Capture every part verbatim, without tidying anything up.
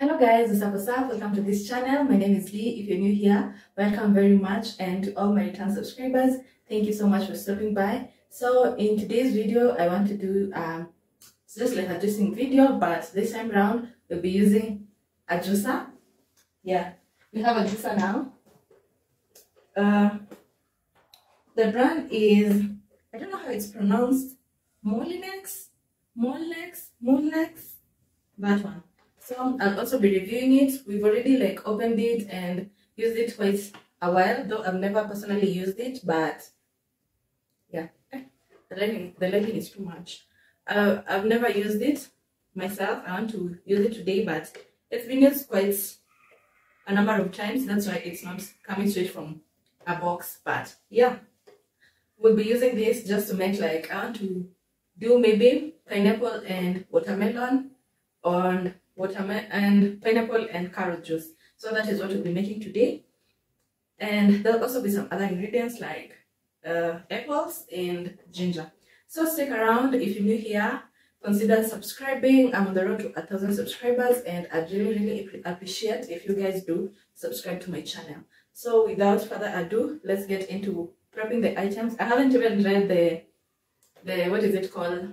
Hello guys, what's up, what's up? Welcome to this channel. My name is Lee. If you're new here, welcome very much, and to all my return subscribers, thank you so much for stopping by. So in today's video, I want to do um it's just like a juicing video, but this time around we'll be using a juicer. Yeah, we have a juicer now. Uh, the brand is, I don't know how it's pronounced, Molinex, Molinex, Molinex, that one. So I'll also be reviewing it. We've already like opened it and used it quite a while, though I've never personally used it, but yeah, the lighting, the lighting is too much. Uh, I've never used it myself. I want to use it today, but it's been used quite a number of times. That's why it's not coming straight from a box, but yeah. We'll be using this just to make like, I want to do maybe pineapple and watermelon on watermelon and pineapple and carrot juice. So that is what we'll be making today, and there'll also be some other ingredients like uh, apples and ginger. So stick around. If you're new here, consider subscribing. I'm on the road to a thousand subscribers, and I really really appreciate if you guys do subscribe to my channel. So without further ado, let's get into prepping the items. I haven't even read the the what is it called,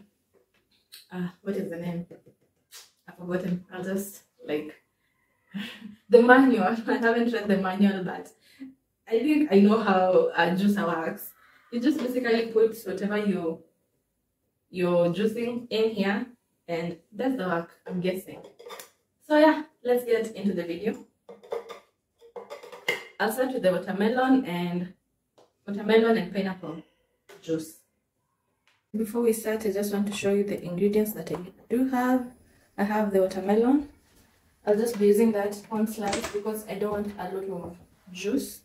uh, what is the name? I've forgotten. I'll just like the manual. I haven't read the manual, but I think I know how a juicer works. You just basically put whatever you you're juicing in here, and that's the work, I'm guessing. So yeah, let's get into the video. I'll start with the watermelon and watermelon and pineapple juice. Before we start, I just want to show you the ingredients that I do have. I have the watermelon. I'll just be using that one slice because I don't want a lot of juice.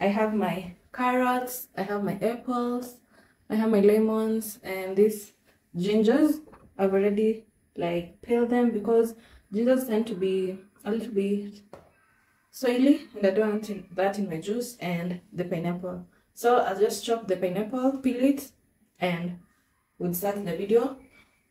I have my carrots, I have my apples, I have my lemons, and these gingers. I've already like peeled them because gingers tend to be a little bit soily, and I don't want that in my juice. And the pineapple. So I'll just chop the pineapple, peel it, and we'll start the video.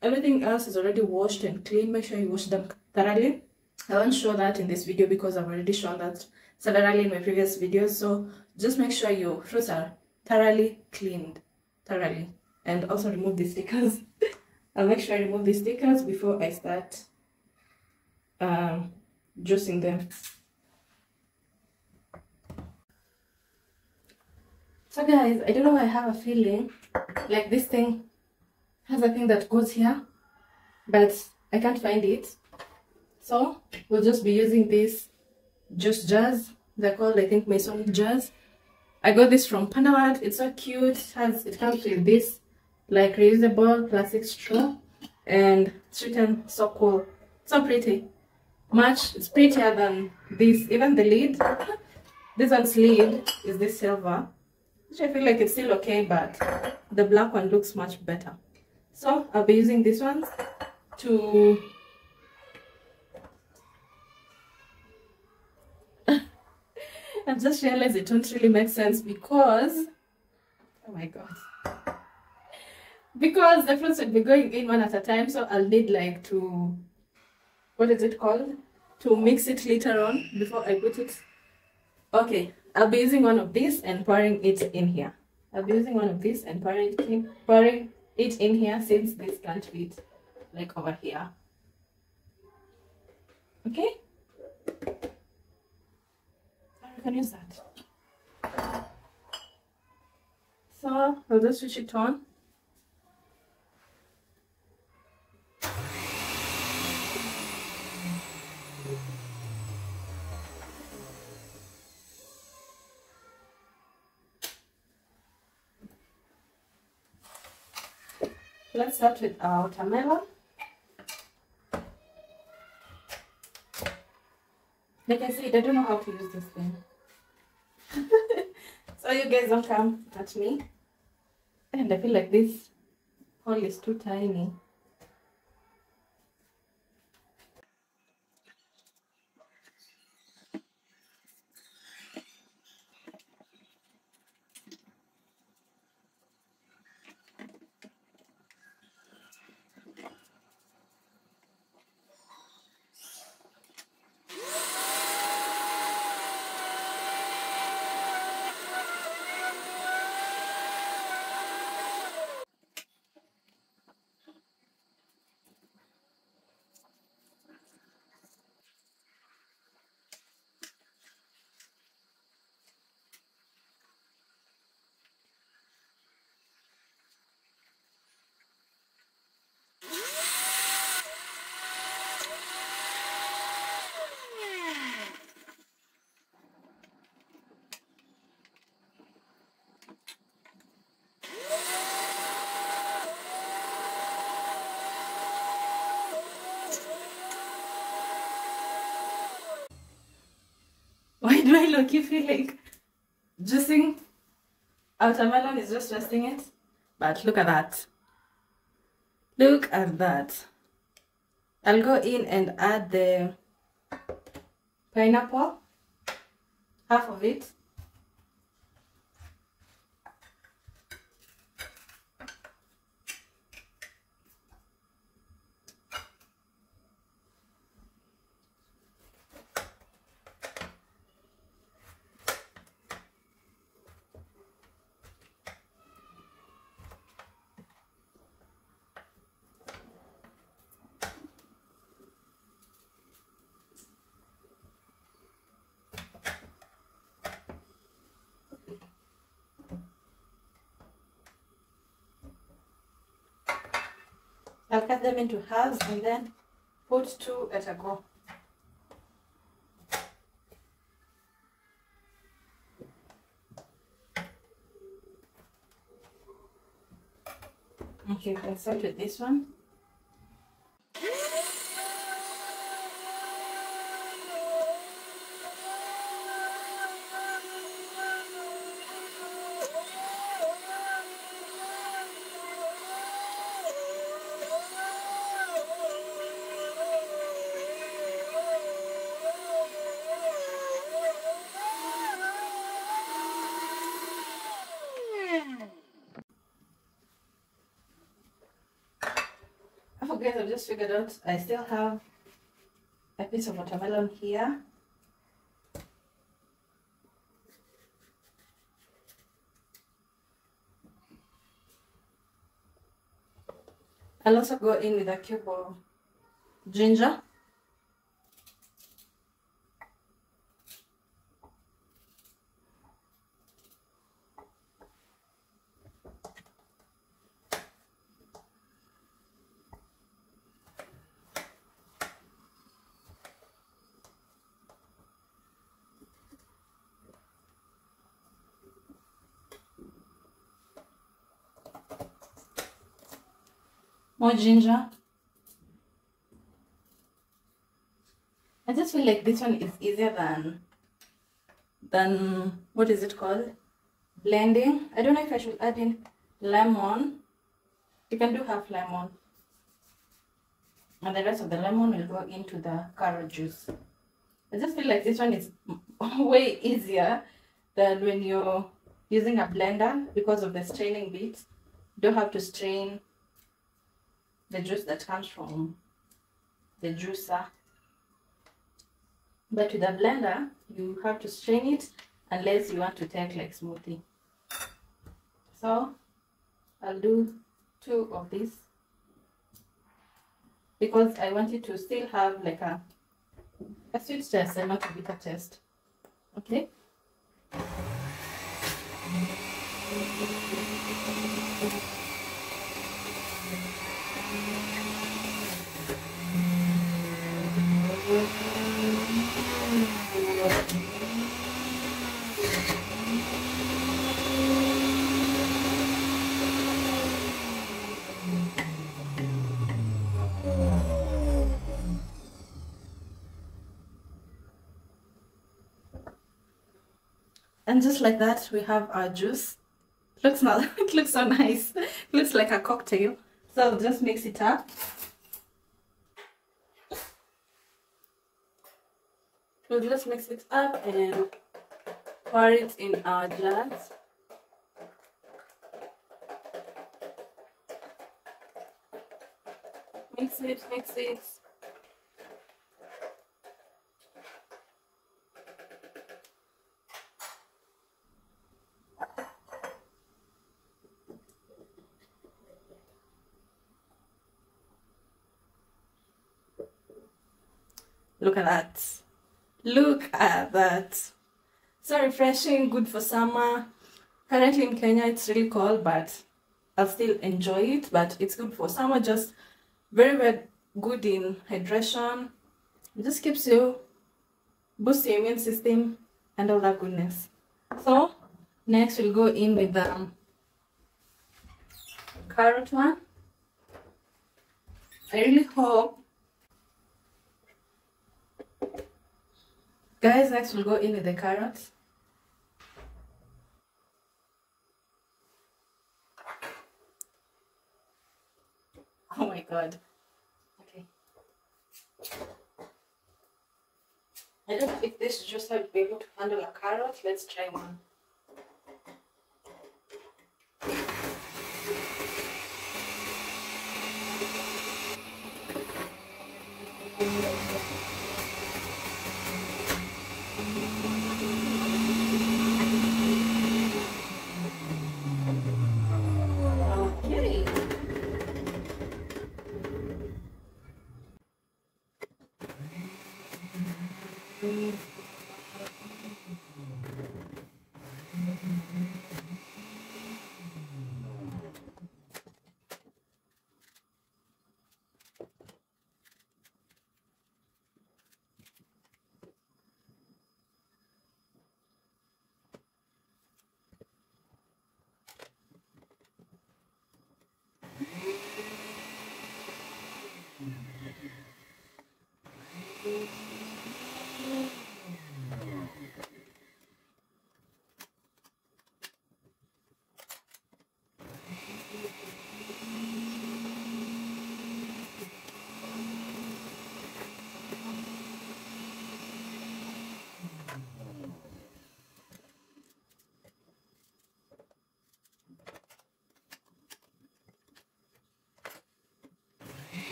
Everything else is already washed and clean. Make sure you wash them thoroughly. I won't show that in this video because I've already shown that thoroughly in my previous videos. So just make sure your fruits are thoroughly cleaned, thoroughly, and also remove the stickers. I'll make sure I remove the stickers before I start um, juicing them. So guys, I don't know why I have a feeling like this thing has a thing that goes here, but I can't find it. So we'll just be using these juice jars. They're called, I think, Masonic jars. I got this from Panawat. It's so cute. It has, it comes with this like reusable plastic straw, and it's written so cool, so pretty. Much, it's prettier than this. Even the lid, this one's lid is this silver, which I feel like it's still okay, but the black one looks much better. So I'll be using this one to I just realized it don't really make sense because oh my god. Because the fruits would be going in one at a time, so I'll need like to what is it called? To mix it later on before I put it. Okay, I'll be using one of these and pouring it in here. I'll be using one of these and pouring it in pouring it in here, since this can't fit like over here. Okay, I can use that. So I'll just switch it on. Let's start with our watermelon. Like I said, I don't know how to use this thing. So you guys don't come at me. And I feel like this hole is too tiny. Why do I look you feel like juicing watermelon is just resting it? But look at that. Look at that. I'll go in and add the pineapple, half of it. I'll cut them into halves and then put two at a go. Okay, I'll start with this one. Guys, I've just figured out I still have a piece of watermelon here. I'll also go in with a cube of ginger. More ginger. I just feel like this one is easier than than what is it called? Blending. I don't know if I should add in lemon. You can do half lemon. And the rest of the lemon will go into the carrot juice. I just feel like this one is way easier than when you're using a blender because of the straining bit. You don't have to strain the juice that comes from the juicer, but with a blender you have to strain it unless you want to take like smoothie. So I'll do two of these because I want it to still have like a, a sweet taste and not a bitter taste. Okay. And just like that, we have our juice. It looks not, it looks so nice. It looks like a cocktail. So I'll just mix it up. We'll just mix it up and pour it in our jars. Mix it, mix it. Look at that. Look at that. So refreshing, good for summer. Currently in Kenya it's really cold, but I'll still enjoy it. But it's good for summer, just very, very good in hydration. It just keeps you, boosts your immune system and all that goodness. So next we'll go in with the carrot one. I really hope Guys, next we'll go in with the carrots. Oh my god. Okay. I don't know if this is just how to be able to handle a carrot. Let's try one.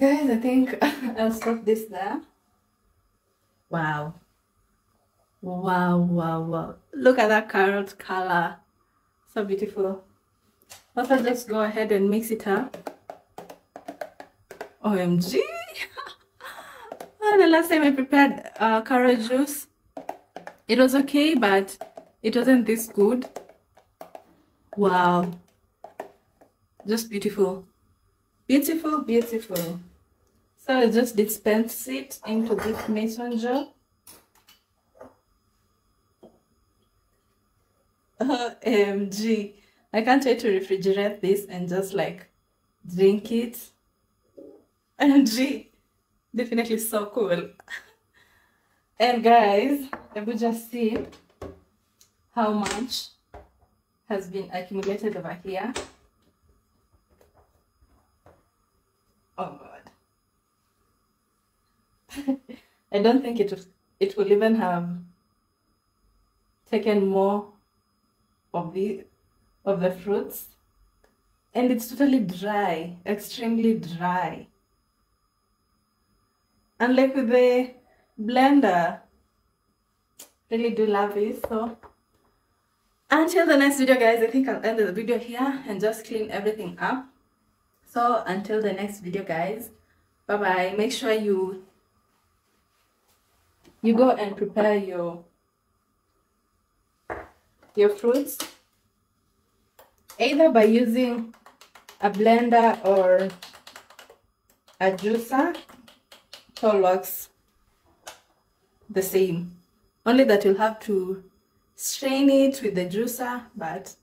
Guys, I think I'll stop this there. Wow. Wow, wow, wow. Look at that carrot color. So beautiful. Let's just go ahead and mix it up. O M G. The last time I prepared uh, carrot juice, it was okay, but it wasn't this good. Wow. Just beautiful. Beautiful, beautiful. So I just dispense it into this mason jar. O M G. I can't wait to refrigerate this and just like drink it. O M G. Definitely so cool. And guys, let me just see how much has been accumulated over here. Oh god. I don't think it will, it will even have taken more of the of the fruits, and it's totally dry, extremely dry. Unlike with the blender. Really do love it. So until the next video, guys, I think I'll end the video here and just clean everything up. So until the next video, guys, bye-bye. Make sure you you go and prepare your your fruits, either by using a blender or a juicer. Tall works. the same, only that you'll have to strain it with the juicer, but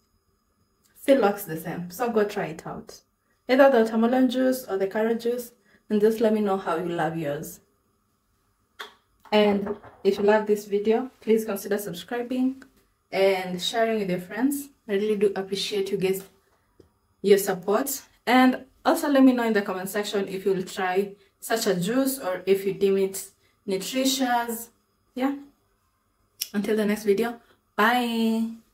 still looks the same. So go try it out, either the watermelon juice or the carrot juice, and just let me know how you love yours. And if you love this video, please consider subscribing and sharing with your friends. I really do appreciate you guys, your support. And also let me know in the comment section if you'll try such a juice or if you deem it nutritious. Yeah, until the next video, bye.